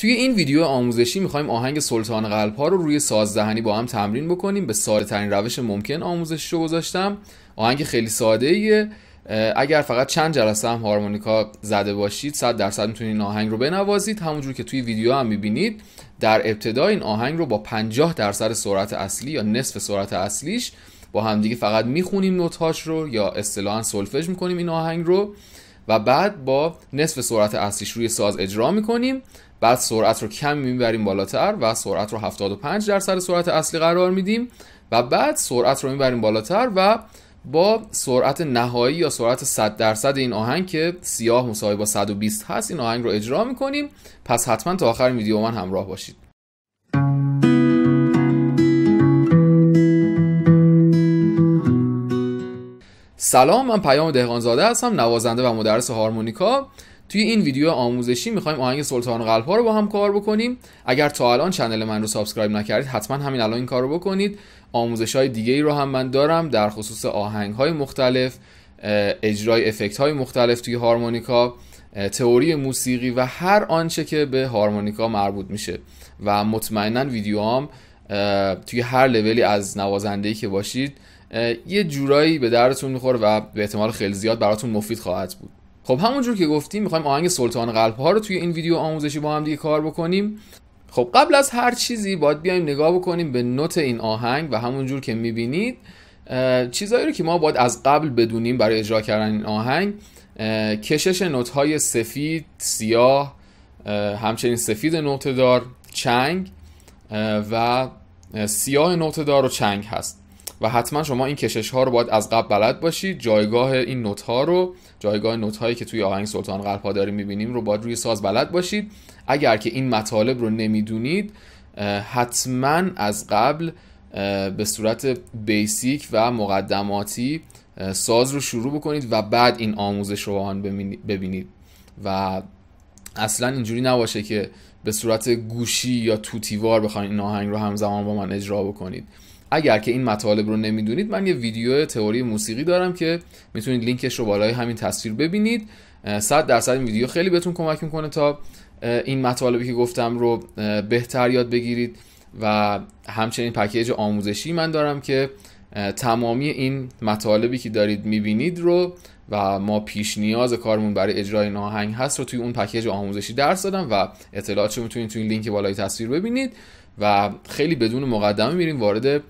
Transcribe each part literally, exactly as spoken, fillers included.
توی این ویدیو آموزشی میخوایم آهنگ سلطان قلب ها رو روی ساز دهنی با هم تمرین بکنیم. به ساده ترین روش ممکن آموزشش رو گذاشتم. آهنگ خیلی ساده ایه. اگر فقط چند جلسه هم هارمونیکا زده باشید صد درصد میتونید این آهنگ رو بنوازید. همونجور که توی ویدیو هم میبینید در ابتدا این آهنگ رو با پنجاه درصد سرعت اصلی یا نصف سرعت اصلیش با همدیگه فقط میخونیم نوت‌هاش رو، یا اصطلاحاً سولفژ میکنیم این آهنگ رو، و بعد با نصف سرعت اصلیش روی ساز اجرا میکنیم. بعد سرعت رو کم میبریم بالاتر و سرعت رو هفتاد و پنج درصد سرعت اصلی قرار میدیم و بعد سرعت رو میبریم بالاتر و با سرعت نهایی یا سرعت صد درصد این آهنگ که سیاه مساوی با صد و بیست هست این آهنگ رو اجرا میکنیم. پس حتما تا آخر ویدیو من همراه باشید. سلام، من پیام دهقان‌زاده هستم، نوازنده و مدرس هارمونیکا. توی این ویدیو آموزشی میخوایم آهنگ سلطان قلب‌ها رو با هم کار بکنیم. اگر تا الان چنل من رو سابسکرایب نکردید حتما همین الان این کار رو بکنید. آموزش‌های دیگه‌ای رو هم من دارم در خصوص آهنگ‌های مختلف، اجرای افکت‌های مختلف توی هارمونیکا، تئوری موسیقی و هر آنچه که به هارمونیکا مربوط میشه. و مطمئناً ویدیوام توی هر لولی از نوازنده‌ای که باشید یه جورایی به دردتون میخوره و به احتمال خیلی زیاد براتون مفید خواهد بود. خب همونجور که گفتیم میخوایم آهنگ سلطان قلب ها رو توی این ویدیو آموزشی با هم دیگه کار بکنیم. خب قبل از هر چیزی باید بیایم نگاه بکنیم به نوت این آهنگ و همونجور که میبینید چیزایی رو که ما باید از قبل بدونیم برای اجرا کردن این آهنگ: کشش نوت های سفید، سیاه، همچنین سفید نوت دار، چنگ و سیاه نوت دار و چنگ هست. و حتما شما این کشش ها رو باید از قبل بلد باشید. جایگاه این نوت ها رو، جایگاه نوت هایی که توی آهنگ سلطان قلب ها داریم میبینیم رو باید روی ساز بلد باشید. اگر که این مطالب رو نمیدونید حتما از قبل به صورت بیسیک و مقدماتی ساز رو شروع بکنید و بعد این آموزش رو آن ببینید و اصلا اینجوری نباشه که به صورت گوشی یا توتیوار بخواید این آهنگ رو همزمان با من اجرا بکنید. اگر که این مطالب رو نمیدونید من یه ویدیو تئوری موسیقی دارم که میتونید لینکش رو بالای همین تصویر ببینید. صد درصد این ویدیو خیلی بهتون کمک میکنه تا این مطالبی که گفتم رو بهتر یاد بگیرید. و همچنین پکیج آموزشی من دارم که تمامی این مطالبی که دارید میبینید رو و ما پیش نیاز کارمون برای اجرای آهنگ هست رو توی اون پکیج آموزشی درس دادم و اطلاعاتش رو میتونید توی لینک بالای تصویر ببینید. و خیلی بدون مقدمه میریم وارد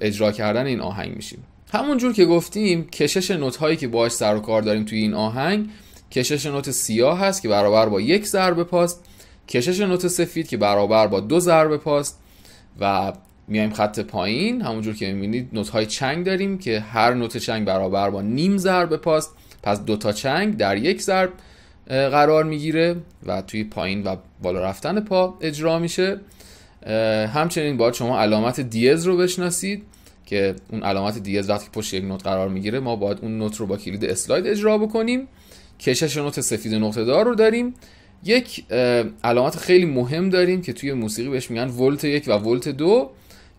اجرا کردن این آهنگ میشیم. همونجور که گفتیم کشش نوت هایی که باهاش سر و کار داریم توی این آهنگ: کشش نوت سیاه هست که برابر با یک ضربه پاست، کشش نوت سفید که برابر با دو ضربه پاست و میایم خط پایین. همونجور که میبینید نوت های چنگ داریم که هر نوت چنگ برابر با نیم ضربه پاست، پس دو تا چنگ در یک ضرب قرار میگیره و توی پایین و بالا رفتن پا اجرا میشه. همچنین باید شما علامت دیز رو بشناسید که اون علامت دیز وقتی پشت یک نوت قرار میگیره ما باید اون نوت رو با کلید اسلاید اجرا بکنیم. کشش نوت سفید نقطه دار رو داریم. یک علامت خیلی مهم داریم که توی موسیقی بهش میگن ولت یک و ولت دو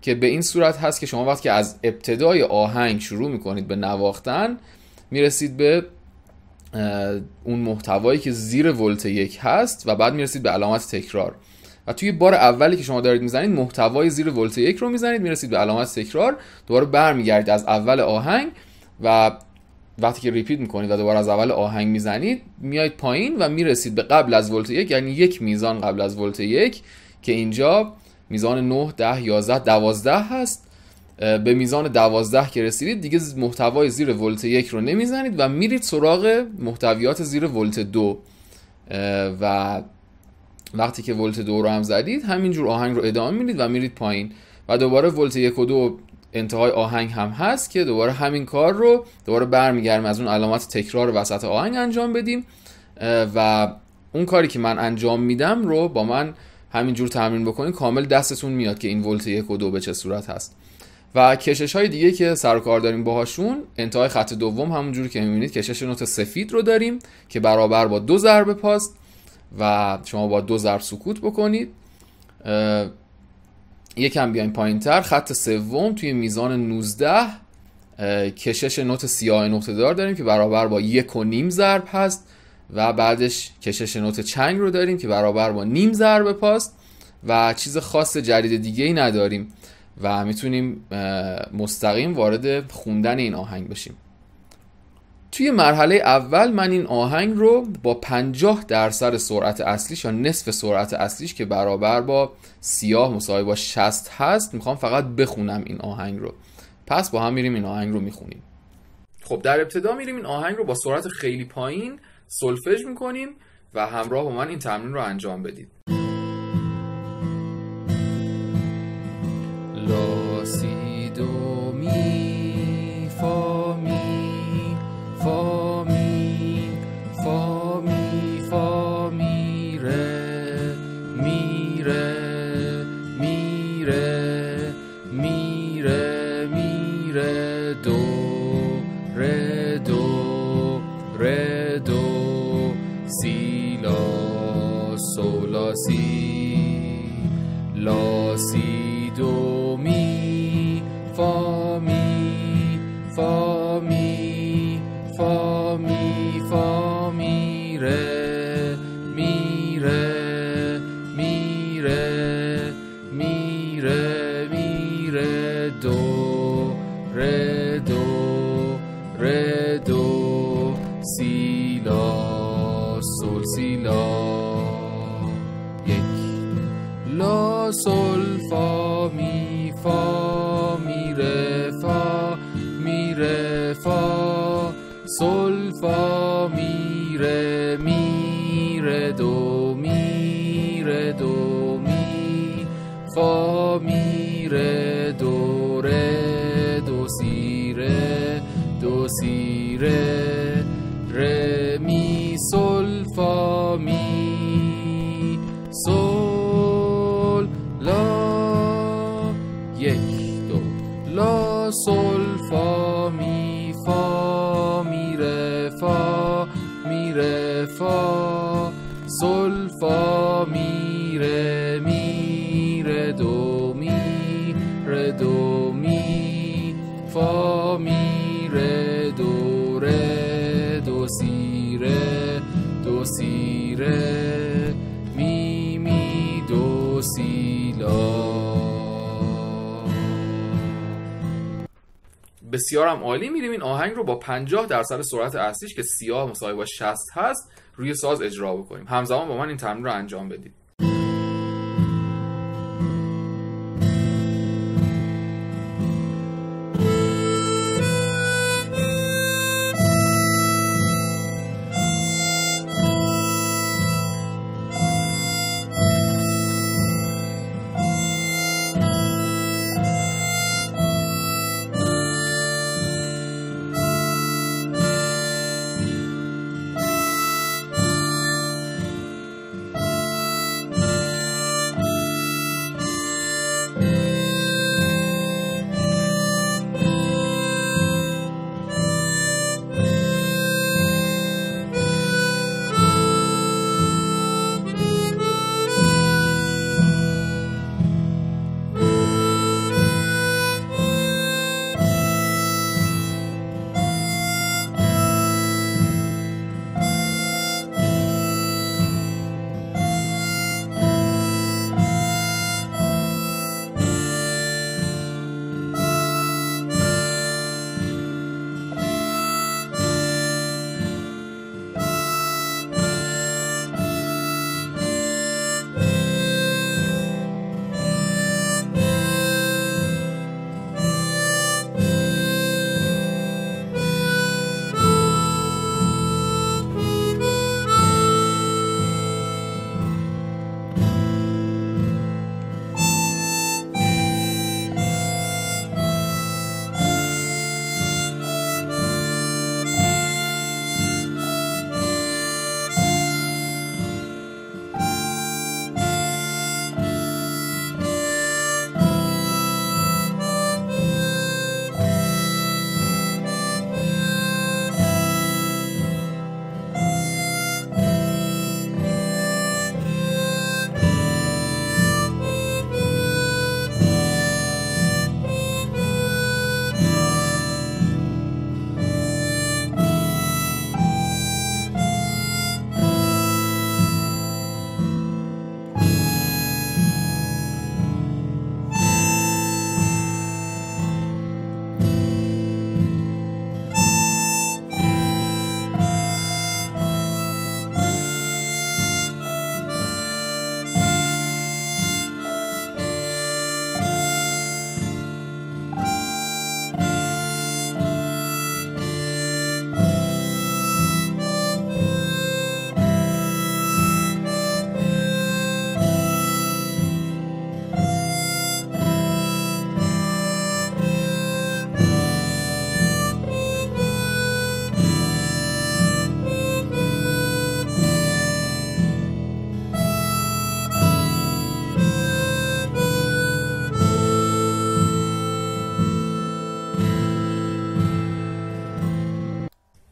که به این صورت هست که شما وقتی از ابتدای آهنگ شروع میکنید به نواختن میرسید به اون محتوایی که زیر ولت یک هست و بعد میرسید به علامت تکرار. و توی بار اولی که شما دارید میزنید محتوای زیر ولت یک رو میزنید، میرسید به علامت تکرار، دوباره برمیگردید از اول آهنگ و وقتی که ریپیت میکنید و دوباره از اول آهنگ میزنید میایید پایین و میرسید به قبل از ولت یک، یعنی یک میزان قبل از ولت یک که اینجا میزان نه، ده، یازده، دوازده هست. به میزان دوازده که رسیدید دیگه محتوای زیر ولت یک رو نمیزنید و میرید سراغ محتویات زیر ولت دو و وقتی که ولت دو رو هم زدید همینجور آهنگ رو ادامه میدید و میرید پایین و دوباره ولت یک و دو انتهای آهنگ هم هست که دوباره همین کار رو دوباره برمیگردیم از اون علامت تکرار وسط آهنگ انجام بدیم و اون کاری که من انجام میدم رو با من همینجور تمرین بکنید کامل دستتون میاد که این ولت یک و دو به چه صورت هست. و کشش های دیگه که سر و کار داریم باهاشون: انتهای خط دوم همونجور که میبینید کشش نوت سفید رو داریم که برابر با دو ضربه پاست و شما با دو ضرب سکوت بکنید. یکم بیایم پایین تر خط سوم توی میزان نوزده کشش نوت سیاه نقطه دار داریم که برابر با یک و نیم ضرب هست و بعدش کشش نوت چنگ رو داریم که برابر با نیم ضرب پاست و چیز خاص جدید دیگه ای نداریم و میتونیم مستقیم وارد خوندن این آهنگ بشیم. توی مرحله اول من این آهنگ رو با پنجاه درصد سرعت اصلیش یا نصف سرعت اصلیش که برابر با سیاه مساوی با شصت هست میخوام فقط بخونم این آهنگ رو. پس با هم میریم این آهنگ رو میخونیم. خب در ابتدا میریم این آهنگ رو با سرعت خیلی پایین سولفژ میکنیم و همراه با من این تمرین رو انجام بدید. لا سی دو می فا می فا می فا می فا می ره می ره می ره می ره می ره دو ره دو ره دو سی لا سو لا سی لا سی دو می فا می فا می فا می فا می ره می ره می ره می ره می ره دو ره دو ره دو سی لا سول سی لا لا سول فا می فا می ره فا می ره فا سول فا می ره می ره دو می ره دو می فا می ره دو ره دو سی ره دو سی ره ره می سول فا می سول لا سول فا می فا می ره فا می ره فا سول فا می ره می ره دو می ره دو می فا می ره دو ره دو سی ره دو سی ره می می دو سی لا. بسیارم عالی. میریم این آهنگ رو با پنجاه درصد سرعت اصلیش که سیاه مساوی با شصت هست روی ساز اجرا بکنیم. همزمان با من این تمرین رو انجام بدید.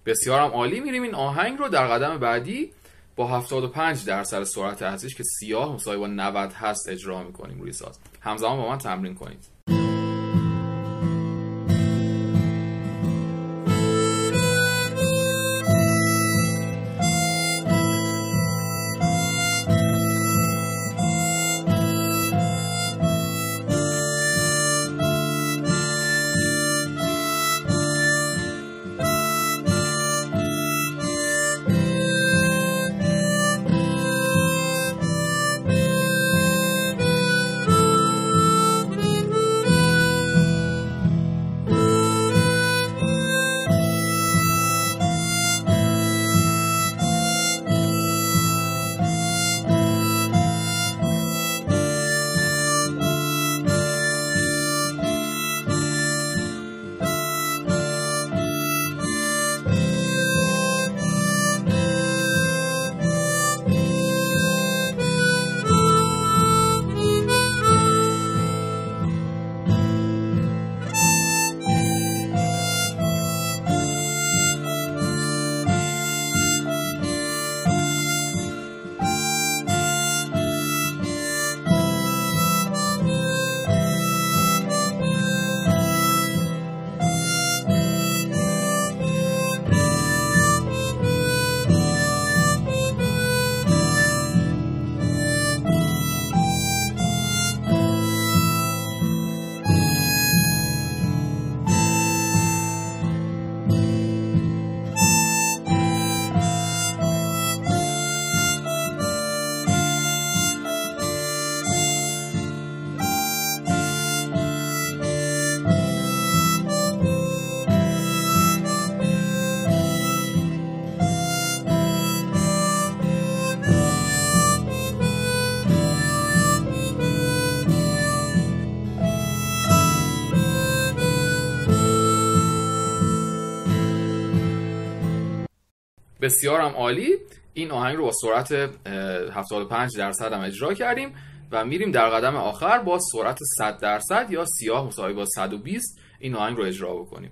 بسیارم عالی. میریم این آهنگ رو در قدم بعدی با هفتاد و پنج درصد سرعت اصلیش که سیاه مساوی با نود هست اجرا میکنیم روی ساز. همزمان با من تمرین کنید. بسیارم عالی. این آهنگ رو با سرعت هفتاد و پنج درصد هم اجرا کردیم و میریم در قدم آخر با سرعت صد درصد یا سیاه مساوی با صد و بیست این آهنگ رو اجرا بکنیم.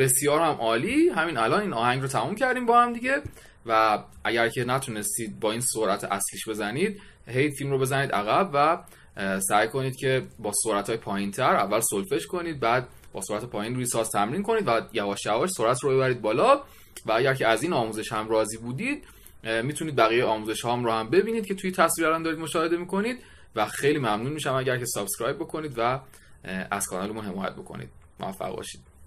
بسیار هم عالی. همین الان این آهنگ رو تموم کردیم با هم دیگه و اگر که نتونستید با این سرعت اصلیش بزنید، هی فیلم رو بزنید عقب و سعی کنید که با سرعت‌های پایین‌تر اول سولفژ کنید، بعد با سرعت پایین روی ساز تمرین کنید و یواش یواش سرعت رو ببرید بالا. و اگر که از این آموزش هم راضی بودید، میتونید بقیه آموزش‌ها هم رو هم ببینید که توی تصویر الان دارید مشاهده می‌کنید و خیلی ممنون میشم اگر که سابسکرایب بکنید و از کانالمون حمایت بکنید. موفق باشید.